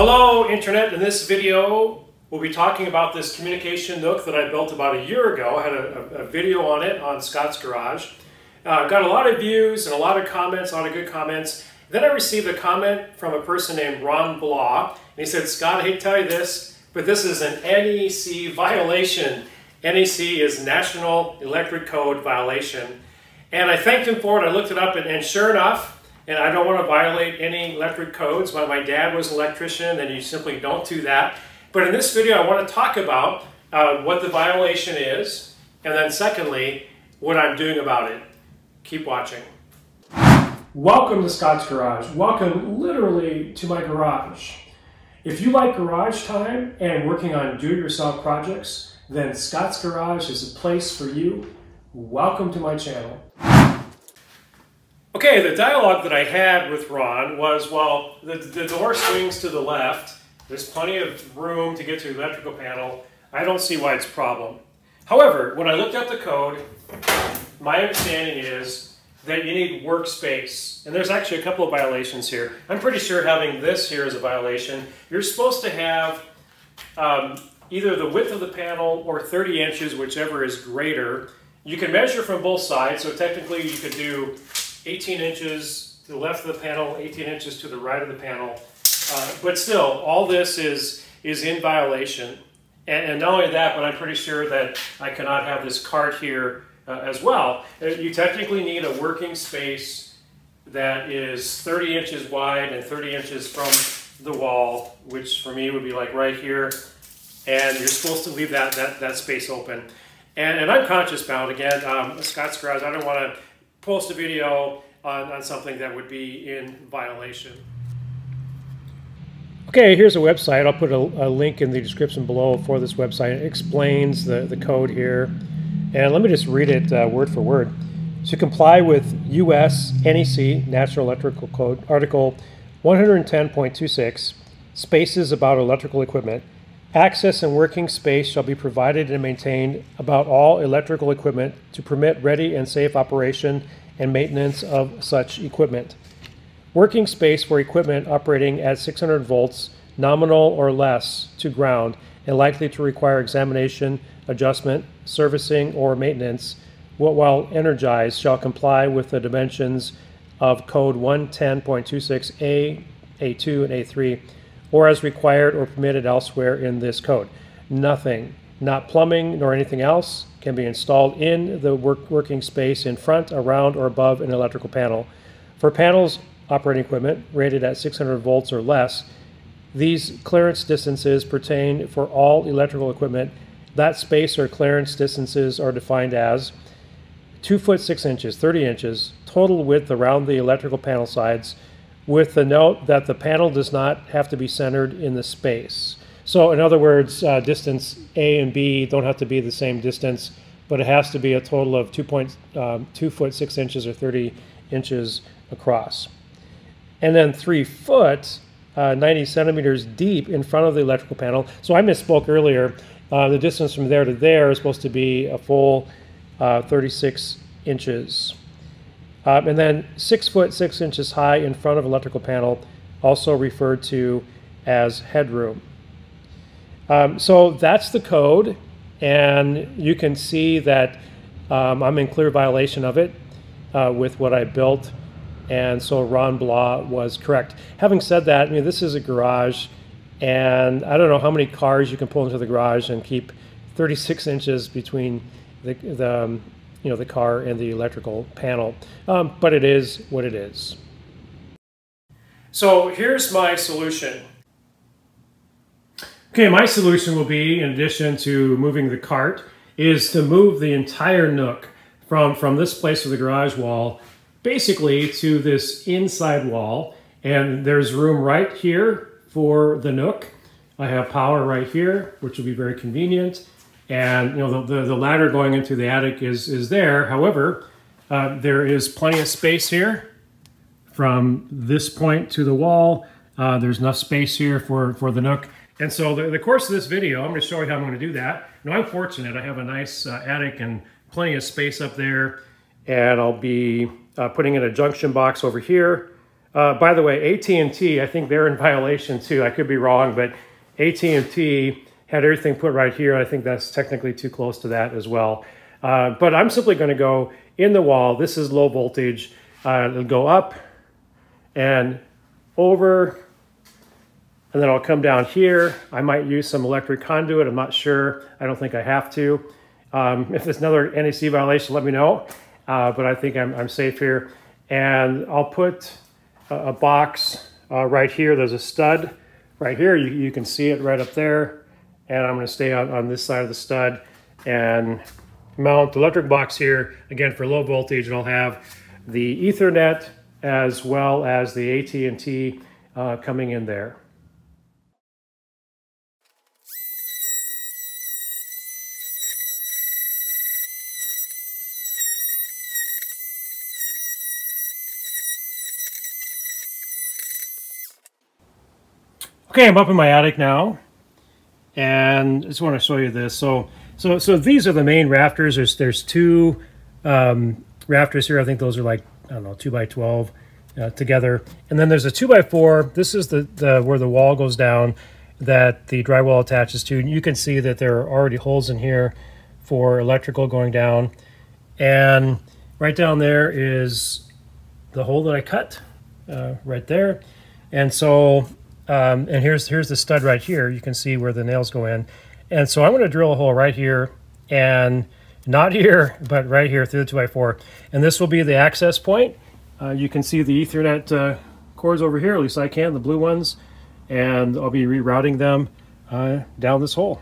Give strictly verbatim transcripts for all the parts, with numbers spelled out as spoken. Hello Internet, in this video we'll be talking about this communication nook that I built about a year ago. I had a, a video on it on Scott's Garage. Uh, got a lot of views and a lot of comments, a lot of good comments. Then I received a comment from a person named Ron Blau, and he said, Scott, I hate to tell you this, but this is an N E C violation. N E C is National Electric Code violation. And I thanked him for it, I looked it up, and, and sure enough, and I don't want to violate any electric codes. My, my dad was an electrician, and you simply don't do that. But in this video, I want to talk about uh, what the violation is, and then secondly, what I'm doing about it. Keep watching. Welcome to Scott's Garage. Welcome, literally, to my garage. If you like garage time and working on do-it-yourself projects, then Scott's Garage is a place for you. Welcome to my channel. Okay, the dialogue that I had with Ron was, well, the, the door swings to the left. There's plenty of room to get to the electrical panel. I don't see why it's a problem. However, when I looked up the code, my understanding is that you need workspace. And there's actually a couple of violations here. I'm pretty sure having this here is a violation. You're supposed to have um, either the width of the panel or thirty inches, whichever is greater. You can measure from both sides, so technically you could do eighteen inches to the left of the panel, eighteen inches to the right of the panel. Uh, but still, all this is, is in violation. And, and not only that, but I'm pretty sure that I cannot have this cart here uh, as well. You technically need a working space that is thirty inches wide and thirty inches from the wall, which for me would be like right here. And you're supposed to leave that, that, that space open. And, and I'm conscious bound. Again, um, Scott's Garage, I don't want to post a video on, on something that would be in violation. Okay, here's a website. I'll put a, a link in the description below for this website. It explains the, the code here. And let me just read it uh, word for word. To comply with U S N E C, National Electrical Code, Article one ten point two six, spaces about electrical equipment, access and working space shall be provided and maintained about all electrical equipment to permit ready and safe operation and maintenance of such equipment. Working space for equipment operating at six hundred volts, nominal or less, to ground and likely to require examination, adjustment, servicing, or maintenance, while energized, shall comply with the dimensions of Code one ten point two six A, A two, and A three. Or as required or permitted elsewhere in this code. Nothing, not plumbing nor anything else, can be installed in the work working space in front, around, or above an electrical panel. For panels operating equipment rated at six hundred volts or less, these clearance distances pertain for all electrical equipment. That space or clearance distances are defined as two foot six inches, thirty inches, total width around the electrical panel sides, with the note that the panel does not have to be centered in the space. So in other words, uh, distance A and B don't have to be the same distance, but it has to be a total of two point two foot six inches or thirty inches across. And then three foot, uh, ninety centimeters deep in front of the electrical panel. So I misspoke earlier. Uh, the distance from there to there is supposed to be a full uh, thirty-six inches. Uh, and then six foot six inches high in front of electrical panel, also referred to as headroom. Um, so that's the code, and you can see that um, I'm in clear violation of it uh, with what I built, and so Ron Blau was correct. Having said that, I mean, this is a garage, and I don't know how many cars you can pull into the garage and keep thirty-six inches between the, the um, you know, the car and the electrical panel, um, but it is what it is. So here's my solution. Okay, my solution will be, in addition to moving the cart, is to move the entire nook from, from this place with the garage wall, basically to this inside wall, and there's room right here for the nook. I have power right here, which will be very convenient. And you know, the, the ladder going into the attic is, is there. However, uh, there is plenty of space here from this point to the wall. Uh, there's enough space here for, for the nook. And so the, the course of this video, I'm gonna show you how I'm gonna do that. Now I'm fortunate, I have a nice uh, attic and plenty of space up there. And I'll be uh, putting in a junction box over here. Uh, by the way, A T and T, I think they're in violation too. I could be wrong, but A T and T had everything put right here. I think that's technically too close to that as well. Uh, but I'm simply going to go in the wall. This is low voltage. Uh, it'll go up and over, and then I'll come down here. I might use some electric conduit. I'm not sure. I don't think I have to. Um, if there's another N E C violation, let me know. Uh, but I think I'm, I'm safe here. And I'll put a, a box uh, right here. There's a stud right here. You, you can see it right up there. And I'm going to stay on, on this side of the stud and mount the electric box here, again, for low voltage. And I'll have the Ethernet as well as the A T and T uh, coming in there. Okay, I'm up in my attic now, and I just want to show you this. So, so, so these are the main rafters. There's, there's two um, rafters here. I think those are like, I don't know, two by twelve uh, together. And then there's a two by four. This is the, the where the wall goes down that the drywall attaches to. And you can see that there are already holes in here for electrical going down. And right down there is the hole that I cut uh, right there. And so. Um, and here's here's the stud right here. You can see where the nails go in. And so I'm going to drill a hole right here, and not here, but right here through the two by four. And this will be the access point. Uh, you can see the Ethernet uh, cords over here, at least I can, the blue ones. And I'll be rerouting them uh, down this hole.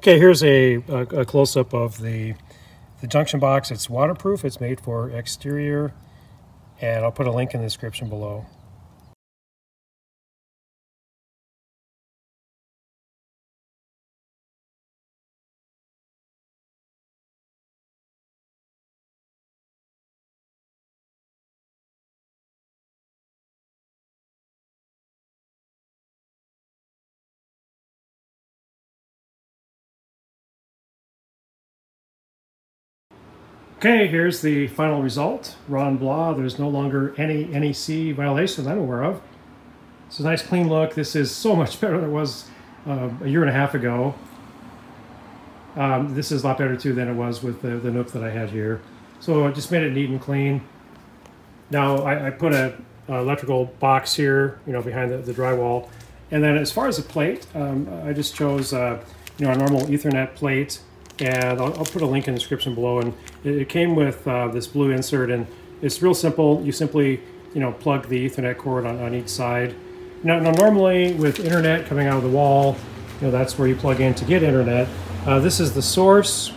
Okay, here's a, a, a close-up of the, the junction box. It's waterproof, it's made for exterior, and I'll put a link in the description below. Okay, here's the final result. Ron Blau, there's no longer any N E C violations I'm aware of. It's a nice clean look. This is so much better than it was uh, a year and a half ago. Um, this is a lot better too than it was with the, the Nook that I had here. So I just made it neat and clean. Now I, I put a, a electrical box here, you know, behind the, the drywall. And then as far as the plate, um, I just chose, uh, you know, a normal Ethernet plate. And I'll, I'll put a link in the description below. And it, it came with uh, this blue insert, and it's real simple. You simply, you know, plug the Ethernet cord on, on each side. Now, now, normally with internet coming out of the wall, you know, that's where you plug in to get internet. Uh, this is the source,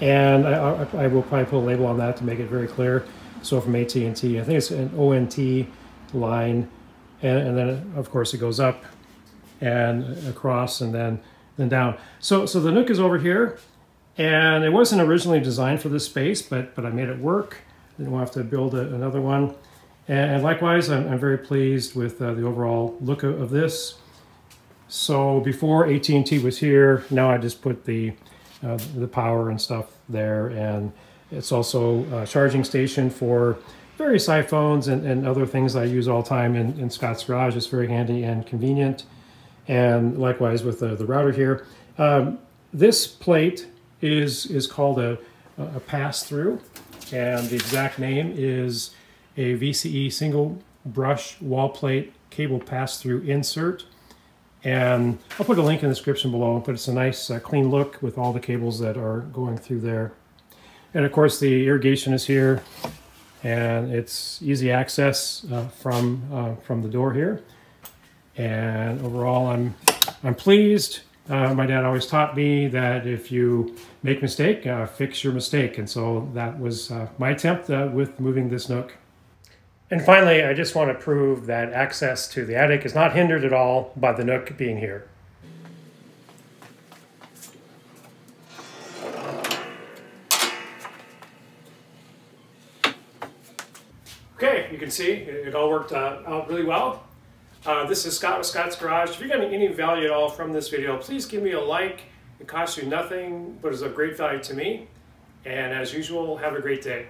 and I, I, I will probably put a label on that to make it very clear. So from A T and T, I think it's an O N T line, and, and then of course it goes up and across, and then then down. So so the Nook is over here. And it wasn't originally designed for this space, but but I made it work. Didn't have to build a, another one. And, and likewise, I'm, I'm very pleased with uh, the overall look of, of this. So before A T and T was here, now I just put the uh, the power and stuff there, and it's also a charging station for various iPhones and, and other things I use all the time in, in Scott's Garage. It's very handy and convenient. And likewise with the, the router here. Um, this plate is, is called a, a pass-through, and the exact name is a V C E single brush wall plate cable pass-through insert. And I'll put a link in the description below, but it's a nice uh, clean look with all the cables that are going through there. And of course the irrigation is here, and it's easy access uh, from, uh, from the door here. And overall I'm, I'm pleased. Uh, my dad always taught me that if you make a mistake, uh, fix your mistake. And so that was uh, my attempt uh, with moving this Nook. And finally, I just want to prove that access to the attic is not hindered at all by the Nook being here. Okay, you can see it all worked uh, out really well. Uh, this is Scott with Scott's Garage. If you're getting any value at all from this video, please give me a like. It costs you nothing, but it's of great value to me. And as usual, have a great day.